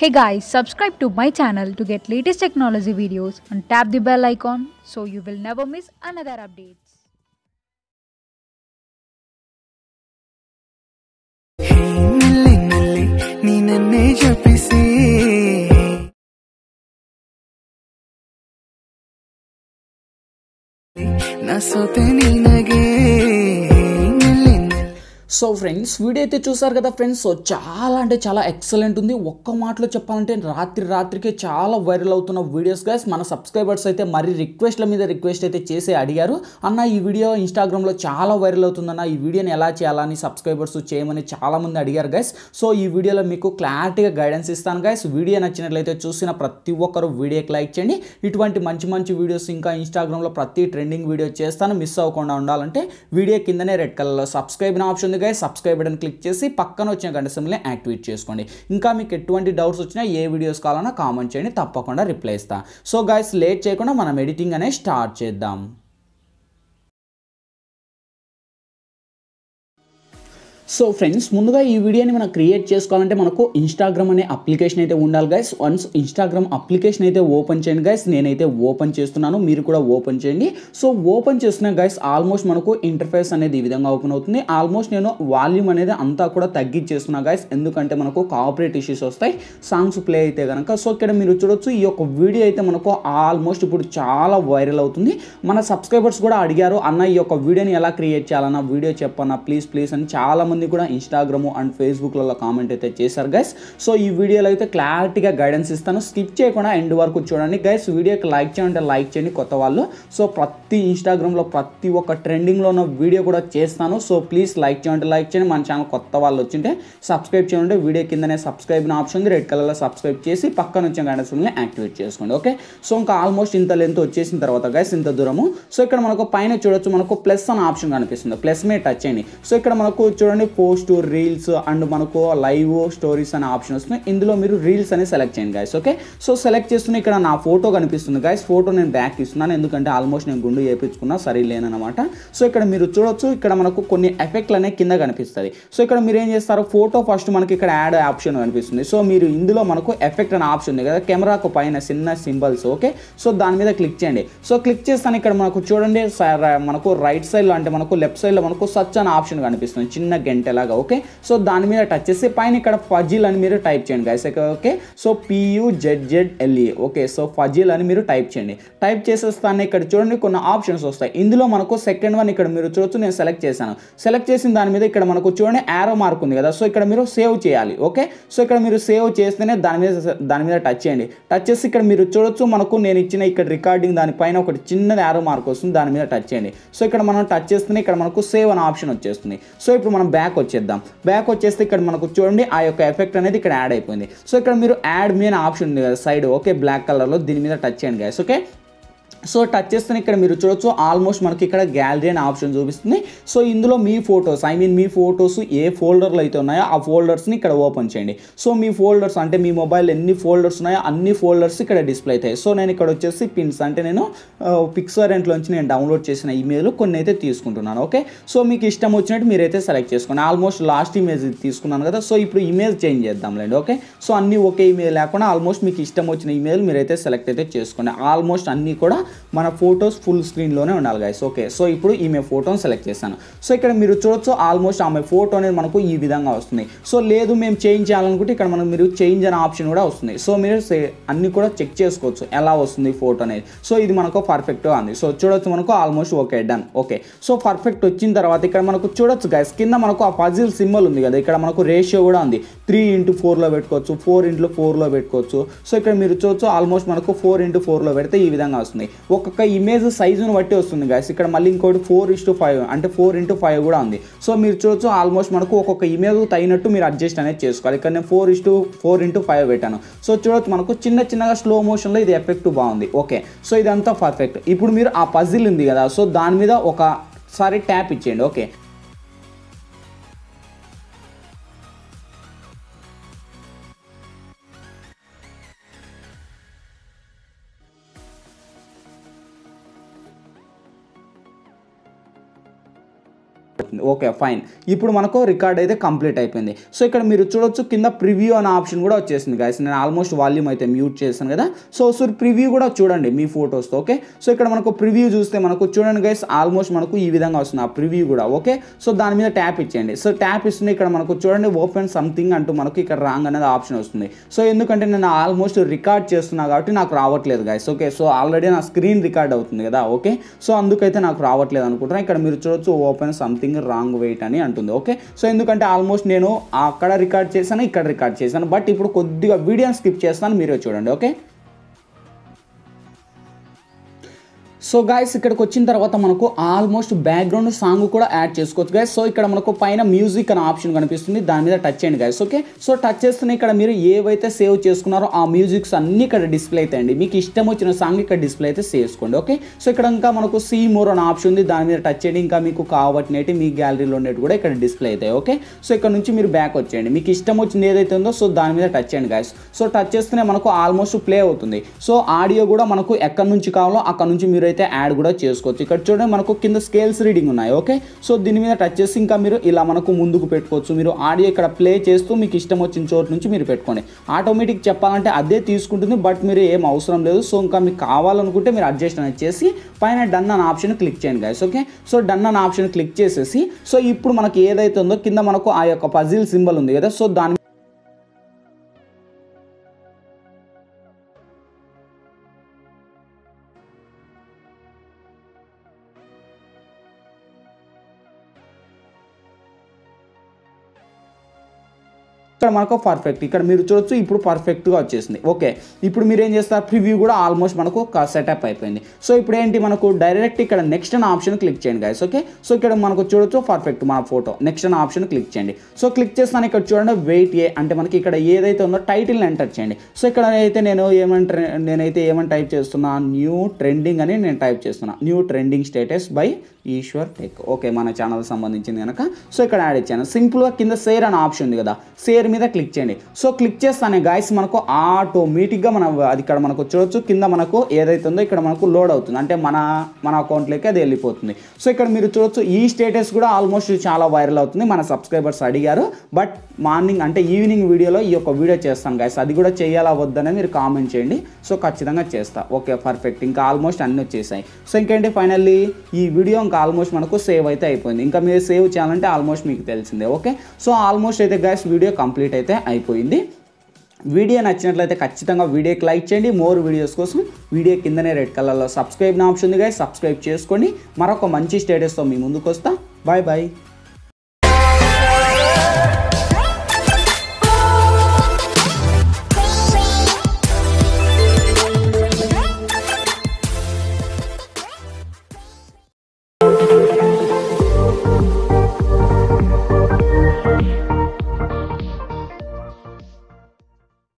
Hey guys, subscribe to my channel to get latest technology videos and tap the bell icon so you will never miss another updates. So friends video అయితే చూసారు కదా friends. So చాలా అంటే చాలా excellent ఉంది. ఒక్క మాటలో చెప్పాలంటే రాత్రికే చాలా వైరల్ అవుతున్న వీడియోస్ గైస్. మన సబ్స్క్రైబర్స్ అయితే మరి రిక్వెస్ట్ల మీద రిక్వెస్ట్ అయితే చేసి అడిగారు, అన్న ఈ వీడియో ఇన్స్టాగ్రామ్లో చాలా వైరల్ అవుతుందన్న, ఈ వీడియోని ఎలా చేయాలని సబ్స్క్రైబర్స్ చేయమని చాలామంది అడిగారు గైస్. సో ఈ వీడియోలో మీకు క్లారిటీగా గైడెన్స్ ఇస్తాను గైస్. వీడియో నచ్చినట్లయితే చూసిన ప్రతి ఒక్కరు వీడియోకి లైక్ చేయండి. ఇటువంటి మంచి వీడియోస్ ఇంకా ఇన్స్టాగ్రామ్లో ప్రతి ట్రెండింగ్ వీడియో చేస్తాను. మిస్ అవ్వకుండా ఉండాలంటే వీడియో కిందనే రెడ్ కలర్లో subscribe option guys, subscribe button click చేసి పక్కన వచ్చిన గంట సింబల్ని యాక్టివేట్ చేసుకోండి. ఇంకా మీకు ఎటువంటి డౌట్స్ వచ్చినా ఏ వీడియోస్ కావాలన్నా కామెంట్ చేయండి, తప్పకుండా రిప్లై ఇస్తా. సో గైస్ లేట్ చేయకుండా మనం ఎడిటింగ్ అనేది స్టార్ట్ చేద్దాం. సో ఫ్రెండ్స్ ముందుగా ఈ వీడియోని మనం క్రియేట్ చేసుకోవాలంటే మనకు ఇన్స్టాగ్రామ్ అనే అప్లికేషన్ అయితే ఉండాలి గైస్. వన్స్ ఇన్స్టాగ్రామ్ అప్లికేషన్ అయితే ఓపెన్ చేయండి గైస్. నేనైతే ఓపెన్ చేస్తున్నాను, మీరు కూడా ఓపెన్ చేయండి. సో ఓపెన్ చేసిన గైస్ ఆల్మోస్ట్ మనకు ఇంటర్ఫేస్ అనేది ఈ విధంగా ఓపెన్ అవుతుంది. ఆల్మోస్ట్ నేను వాల్యూమ్ అనేది అంతా కూడా తగ్గించేస్తున్నా గైస్, ఎందుకంటే మనకు కాపీరైట్ ఇష్యూస్ వస్తాయి సాంగ్స్ ప్లే అయితే కనుక. సో ఇక్కడ మీరు చూడొచ్చు ఈ యొక్క వీడియో అయితే మనకు ఆల్మోస్ట్ ఇప్పుడు చాలా వైరల్ అవుతుంది. మన సబ్స్క్రైబర్స్ కూడా అడిగారు, అన్న ఈ యొక్క వీడియోని ఎలా క్రియేట్ చేయాలన్నా వీడియో చెప్పన్నా ప్లీజ్ అని చాలా కూడా ఇన్స్టాగ్రామ్ అండ్ ఫేస్బుక్లలో కామెంట్ అయితే చేశారు గైస్. సో ఈ వీడియోలో అయితే క్లారిటీగా గైడెన్స్ ఇస్తాను, స్కిప్ చేయకుండా ఎండ్ వరకు చూడండి గైస్. వీడియోకి లైక్ చేయండి, కొత్త వాళ్ళు. సో ప్రతి ఇన్స్టాగ్రామ్లో ప్రతి ఒక్క ట్రెండింగ్లో ఉన్న వీడియో కూడా చేస్తాను. సో ప్లీజ్ లైక్ చేయండి. మన ఛానల్ కొత్త వాళ్ళు వచ్చింటే సబ్స్క్రైబ్ చేయండి. వీడియో కిందనే సబ్స్క్రైబ్ ఆప్షన్ ఉంది, రెడ్ కలర్లో సబ్స్క్రైబ్ చేసి పక్కన వచ్చే గంట సింబల్ని యాక్టివేట్ చేసుకోండి. ఓకే, సో ఇంకా ఆల్మోస్ట్ ఇంత లెంత్ వచ్చేసిన తర్వాత గైస్, ఇంత దూరము. సో ఇక్కడ మనకు పైన చూడొచ్చు మనకు ప్లస్ అనే ఆప్షన్ కనిపిస్తుంది, ప్లస్ మీద టచ్ చేయండి. సో ఇక్కడ మనకు చూడండి పోస్ట్, రీల్స్ అండ్ మనకు లైవ్ స్టోరీస్ అనే ఆప్షన్ వస్తుంది. ఇందులో మీరు రీల్స్ అనేది సెలెక్ట్ చేయండి గైస్. ఓకే, సో సెలెక్ట్ చేస్తున్న ఇక్కడ నా ఫోటో కనిపిస్తుంది గైస్. ఫోటో నేను బ్యాక్ ఇస్తున్నాను, ఎందుకంటే ఆల్మోస్ట్ నేను గుండు చేయించుకున్నా సరే లేనమాట. సో ఇక్కడ మీరు చూడొచ్చు ఇక్కడ మనకు కొన్ని ఎఫెక్ట్లు అనేవి కింద కనిపిస్తుంది. సో ఇక్కడ మీరు ఏం చేస్తారు, ఫోటో ఫస్ట్ మనకి ఇక్కడ యాడ్ ఆప్షన్ కనిపిస్తుంది. సో మీరు ఇందులో మనకు ఎఫెక్ట్ అనే ఆప్షన్ ఉంది కదా, కెమెరాకు పైన చిన్న సింబల్స్. ఓకే, సో దాని మీద క్లిక్ చేయండి. సో క్లిక్ చేస్తాను, ఇక్కడ మనకు చూడండి మనకు రైట్ సైడ్లో అంటే మనకు లెఫ్ట్ సైడ్లో మనకు సచ్ అనే ఆప్షన్ కనిపిస్తుంది, చిన్న గంటలాగా. ఓకే, సో దాని మీద టచ్ చేసి పైన ఇక్కడ ఫజిల్ అని మీరు టైప్ చేయండి guys. Okay, so PUZZLE. Okay, so puzzle అని మీరు టైప్ చేయండి. టైప్ చేసేస్తాను, ఇక్కడ చూడండి కొన్ని ఆప్షన్స్ వస్తాయి. ఇందులో మనకు సెకండ్ వన్ ఇక్కడ మీరు చూడొచ్చు, నేను సెలెక్ట్ చేశాను. సెలెక్ట్ చేసిన దాని మీద ఇక్కడ మనకు చూడండి యారో మార్క్ ఉంది కదా. సో ఇక్కడ మీరు సేవ్ చేయాలి. ఓకే, సో ఇక్కడ మీరు సేవ్ చేస్తేనే దాని మీద టచ్ చేయండి. టచ్ చేసి ఇక్కడ మీరు చూడొచ్చు మనకు నేను ఇచ్చిన ఇక్కడ రికార్డింగ్ దానిపైన ఒకటి చిన్నది యారో మార్క్ వస్తుంది, దాని మీద టచ్ చేయండి. సో ఇక్కడ మనం టచ్ చేస్తేనే ఇక్కడ మనకు సేవ్ అనే ఆప్షన్ వచ్చేస్తుంది. సో ఇప్పుడు మనం బ్యాక్ వచ్చేద్దాం. బ్యాక్ వచ్చేస్తే ఇక్కడ మనకు చూడండి ఆ యొక్క ఎఫెక్ట్ అనేది ఇక్కడ యాడ్ అయిపోయింది. సో ఇక్కడ మీరు యాడ్ మీ అనే ఆప్షన్ ఉంది కదా సైడ్, ఓకే బ్లాక్ కలర్లో, దీని మీద టచ్ చేయండి గైస్. ఓకే, సో టచ్ చేస్తే ఇక్కడ మీరు చూడొచ్చు ఆల్మోస్ట్ మనకి ఇక్కడ గ్యాలరీ అనే ఆప్షన్ చూపిస్తుంది. సో ఇందులో మీ ఫొటోస్ మీ ఫొటోస్ ఏ ఫోల్డర్లు అయితే ఉన్నాయో ఆ ఫోల్డర్స్ని ఇక్కడ ఓపెన్ చేయండి. సో మీ ఫోల్డర్స్ అంటే మీ మొబైల్ ఎన్ని ఫోల్డర్స్ ఉన్నాయో అన్ని ఫోల్డర్స్ ఇక్కడ డిస్ప్లే అవుతాయి. సో నేను ఇక్కడ వచ్చేసి పిన్స్ అంటే నేను పిక్సరెంట్లోంచి నేను డౌన్లోడ్ చేసిన ఇమేజ్లు కొన్ని అయితే తీసుకుంటున్నాను. ఓకే, సో మీకు ఇష్టం వచ్చినట్టు మీరైతే సెలెక్ట్ చేసుకోండి. ఆల్మోస్ట్ లాస్ట్ ఇమేజ్ తీసుకున్నాను కదా, సో ఇప్పుడు ఇమేజ్ చేంజ్ చేద్దాంలేండి. ఓకే, సో అన్నీ ఒకే ఇమేజ్ లేకుండా ఆల్మోస్ట్ మీకు ఇష్టం వచ్చిన ఇమేజ్ మీరైతే సెలెక్ట్ అయితే చేసుకోండి. ఆల్మోస్ట్ అన్నీ కూడా మన ఫొటోస్ ఫుల్ స్క్రీన్లోనే ఉండాలి గైస్. ఓకే, సో ఇప్పుడు ఈమె ఫోటోని సెలెక్ట్ చేశాను. సో ఇక్కడ మీరు చూడొచ్చు ఆల్మోస్ట్ ఆమె ఫోటో అనేది మనకు ఈ విధంగా వస్తుంది. సో లేదు మేము చేంజ్ చేయాలనుకుంటే ఇక్కడ మనం మీరు చేంజ్ అనే ఆప్షన్ కూడా వస్తుంది. సో మీరు అన్ని కూడా చెక్ చేసుకోవచ్చు ఎలా వస్తుంది ఫోటో అనేది. సో ఇది మనకు పర్ఫెక్ట్గా ఉంది. సో చూడొచ్చు మనకు almost okay done. Okay, so perfect వచ్చిన తర్వాత ఇక్కడ మనకు చూడొచ్చు గైస్ కింద మనకు ఆ పజిల్ సింబల్ ఉంది కదా, ఇక్కడ మనకు రేషియో కూడా ఉంది. 3x4లో పెట్టుకోవచ్చు, 4x4లో పెట్టుకోవచ్చు. సో ఇక్కడ మీరు చూడొచ్చు ఆల్మోస్ట్ మనకు 4x4లో పెడితే ఈ విధంగా వస్తుంది. ఒక్కొక్క ఇమేజ్ సైజును బట్టి వస్తుంది గైస్. ఇక్కడ మళ్ళీ ఇంకోటి 4:5 అంటే 4x5 కూడా ఉంది. సో మీరు చూడొచ్చు ఆల్మోస్ట్ మనకు ఒక్కొక్క ఇమేజ్ తగినట్టు మీరు అడ్జస్ట్ అనేది చేసుకోవాలి. ఇక్కడ నేను 4:5 పెట్టాను. సో చూడొచ్చు మనకు చిన్నగా స్లో మోషన్లో ఇది ఎఫెక్ట్ బాగుంది. ఓకే, సో ఇదంతా పర్ఫెక్ట్. ఇప్పుడు మీరు ఆ పజిల్ ఉంది కదా, సో దాని మీద ఒకసారి ట్యాప్ ఇచ్చేయండి. ఓకే, కనబడుతుంది ఓకే ఫైన్ ఇప్పుడు మనకు రికార్డ్ అయితే కంప్లీట్ అయిపోయింది సో ఇక్కడ మీరు చూడొచ్చు కింద ప్రివ్యూ అనే ఆప్షన్ కూడా వచ్చేసింది గైస్ నేను ఆల్మోస్ట్ వాల్యూమ్ అయితే మ్యూట్ చేశాను కదా సో ప్రివ్యూ కూడా చూడండి మీ ఫోటోస్ తో ఓకే సో ఇక్కడ మనకు ప్రివ్యూ చూస్తే మనకు చూడండి గైస్ ఆల్మోస్ట్ మనకు ఈ విధంగా వస్తుంది ఆ ప్రివ్యూ కూడా ఓకే సో దాని మీద ట్యాప్ ఇచ్చేయండి సో ట్యాప్ ఇస్తుంది ఇక్కడ మనకు చూడండి ఓపెన్ సంథింగ్ అంటూ మనకు ఇక్కడ రాంగ్ అనేది ఆప్షన్ వస్తుంది సో ఎందుకంటే నేను ఆల్మోస్ట్ రికార్డ్ చేస్తున్నా కాబట్టి నాకు రావట్లేదు గైస్ ఓకే సో ఆల్రెడీ నా స్క్రీన్ రికార్డ్ అవుతుంది కదా ఓకే సో అందుకైతే నాకు రావట్లేదు అనుకుంటున్నా ఇక్కడ మీరు చూడొచ్చు ఓపెన్ సంథింగ్ రాంగ్ వెయిట్ అని అంటుంది ఓకే సో ఎందుకంటే ఆల్మోస్ట్ నేను అక్కడ రికార్డ్ చేశాను ఇక్కడ రికార్డ్ చేశాను బట్ ఇప్పుడు కొద్దిగా వీడియోని స్కిప్ చేస్తాను మీరే చూడండి ఓకే సో గైస్ ఇక్కడికి వచ్చిన తర్వాత మనకు ఆల్మోస్ట్ బ్యాక్గ్రౌండ్ సాంగ్ కూడా యాడ్ చేసుకోవచ్చు గైస్ సో ఇక్కడ మనకు పైన మ్యూజిక్ అనే ఆప్షన్ కనిపిస్తుంది దాని మీద టచ్ చేయండి గైస్ ఓకే సో టచ్ చేస్తేనే ఇక్కడ మీరు ఏవైతే సేవ్ చేసుకున్నారో ఆ మ్యూజిక్స్ అన్ని ఇక్కడ డిస్ప్లే అవుతాయండి మీకు ఇష్టం వచ్చిన సాంగ్ ఇక్కడ డిస్ప్లే అయితే చేసుకోండి ఓకే సో ఇక్కడ ఇంకా మనకు సీ మోర్ అనే ఆప్షన్ ఉంది దాని మీద టచ్ చేయండి ఇంకా మీకు కావట్నేటి మీ గ్యాలరీలో ఉండేవి కూడా ఇక్కడ డిస్ప్లే అవుతాయి ఓకే సో ఇక్కడ నుంచి మీరు బ్యాక్ వచ్చేయండి మీకు ఇష్టం వచ్చింది ఏదైతే ఉందో సో దాని మీద టచ్ చేయండి గైస్ సో టచ్ చేస్తేనే మనకు ఆల్మోస్ట్ ప్లే అవుతుంది సో ఆడియో కూడా మనకు ఎక్కడి నుంచి కావాలో అక్కడ నుంచి మీరు అయితే యాడ్ కూడా చేసుకోవచ్చు ఇక్కడ చూడండి మనకు కింద స్కేల్స్ రీడింగ్ ఉన్నాయి ఓకే సో దీని మీద టచ్ చేసి ఇంకా మీరు ఇలా మనకు ముందుకు పెట్టుకోవచ్చు మీరు ఆడియో ఇక్కడ ప్లే చేస్తూ మీకు ఇష్టం వచ్చిన చోటు నుంచి మీరు పెట్టుకోండి ఆటోమేటిక్ చెప్పాలంటే అదే తీసుకుంటుంది బట్ మీరు ఏం అవసరం లేదు సో ఇంకా మీకు కావాలనుకుంటే మీరు అడ్జస్ట్ అనేది చేసి పైన డన్ అనే ఆప్షన్ క్లిక్ చేయండి గైస్ ఓకే సో డన్ అనే ఆప్షన్ క్లిక్ చేసేసి సో ఇప్పుడు మనకి ఏదైతే ఉందో కింద మనకు ఆ యొక్క పజిల్ సింబల్ ఉంది కదా సో దాని ఇక్కడ మనకు పర్ఫెక్ట్ ఇక్కడ మీరు చూడొచ్చు ఇప్పుడు పర్ఫెక్ట్గా వచ్చేసింది ఓకే ఇప్పుడు మీరు ఏం చేస్తారు ప్రివ్యూ కూడా ఆల్మోస్ట్ మనకు సెటప్ అయిపోయింది సో ఇప్పుడు ఏంటి మనకు డైరెక్ట్ ఇక్కడ నెక్స్ట్ అనే ఆప్షన్ క్లిక్ చేయండి గైస్ ఓకే సో ఇక్కడ మనకు చూడొచ్చు పర్ఫెక్ట్ మన ఫోటో నెక్స్ట్ అనే ఆప్షన్ క్లిక్ చేయండి సో క్లిక్ చేస్తాను ఇక్కడ చూడండి వెయిట్ ఏ అంటే మనకి ఇక్కడ ఏదైతే ఉందో టైటిల్ని ఎంటర్ చేయండి సో ఇక్కడ అయితే నేనైతే ఏమని టైప్ చేస్తున్నా న్యూ ట్రెండింగ్ అని నేను టైప్ చేస్తున్నా new trending status by Eshwar tech okay మన ఛానల్ సంబంధించింది కనుక సో ఇక్కడ యాడ్ ఇచ్చాను సింపుల్గా కింద షేర్ అనే ఆప్షన్ ఉంది కదా షేర్ మీద క్లిక్ చేయండి సో క్లిక్ చేస్తానే గైస్ మనకు ఆటోమేటిక్గా మనం అది ఇక్కడ మనకు చూడొచ్చు కింద మనకు ఏదైతే ఉందో ఇక్కడ మనకు లోడ్ అవుతుంది అంటే మన అకౌంట్లోకి అది వెళ్ళిపోతుంది సో ఇక్కడ మీరు చూడొచ్చు ఈ స్టేటస్ కూడా ఆల్మోస్ట్ చాలా వైరల్ అవుతుంది మన సబ్స్క్రైబర్స్ అడిగారు బట్ మార్నింగ్ అంటే ఈవినింగ్ వీడియోలో ఈ యొక్క వీడియో చేస్తాను గైస్ అది కూడా చేయాలా వద్దనే మీరు కామెంట్ చేయండి సో ఖచ్చితంగా చేస్తా ఓకే పర్ఫెక్ట్ ఇంకా ఆల్మోస్ట్ అన్నీ వచ్చేసాయి సో ఇంకేంటి ఫైనల్లీ ఈ వీడియో ఇంకా ఆల్మోస్ట్ మనకు సేవ్ అయితే అయిపోయింది ఇంకా మీరు సేవ్ చేయాలంటే ఆల్మోస్ట్ మీకు తెలిసిందే ఓకే సో ఆల్మోస్ట్ అయితే గైస్ వీడియో కంప్లీట్ అయితే అయిపోయింది వీడియో నచ్చినట్లయితే ఖచ్చితంగా వీడియోకి లైక్ చేయండి మోర్ వీడియోస్ కోసం వీడియో కిందనే రెడ్ కలర్లో సబ్స్క్రైబ్ నా ఆప్షన్ ఉంది గైస్ సబ్స్క్రైబ్ చేసుకోండి మరొక మంచి స్టేటస్తో మీ ముందుకు వస్తా బాయ్ బాయ్.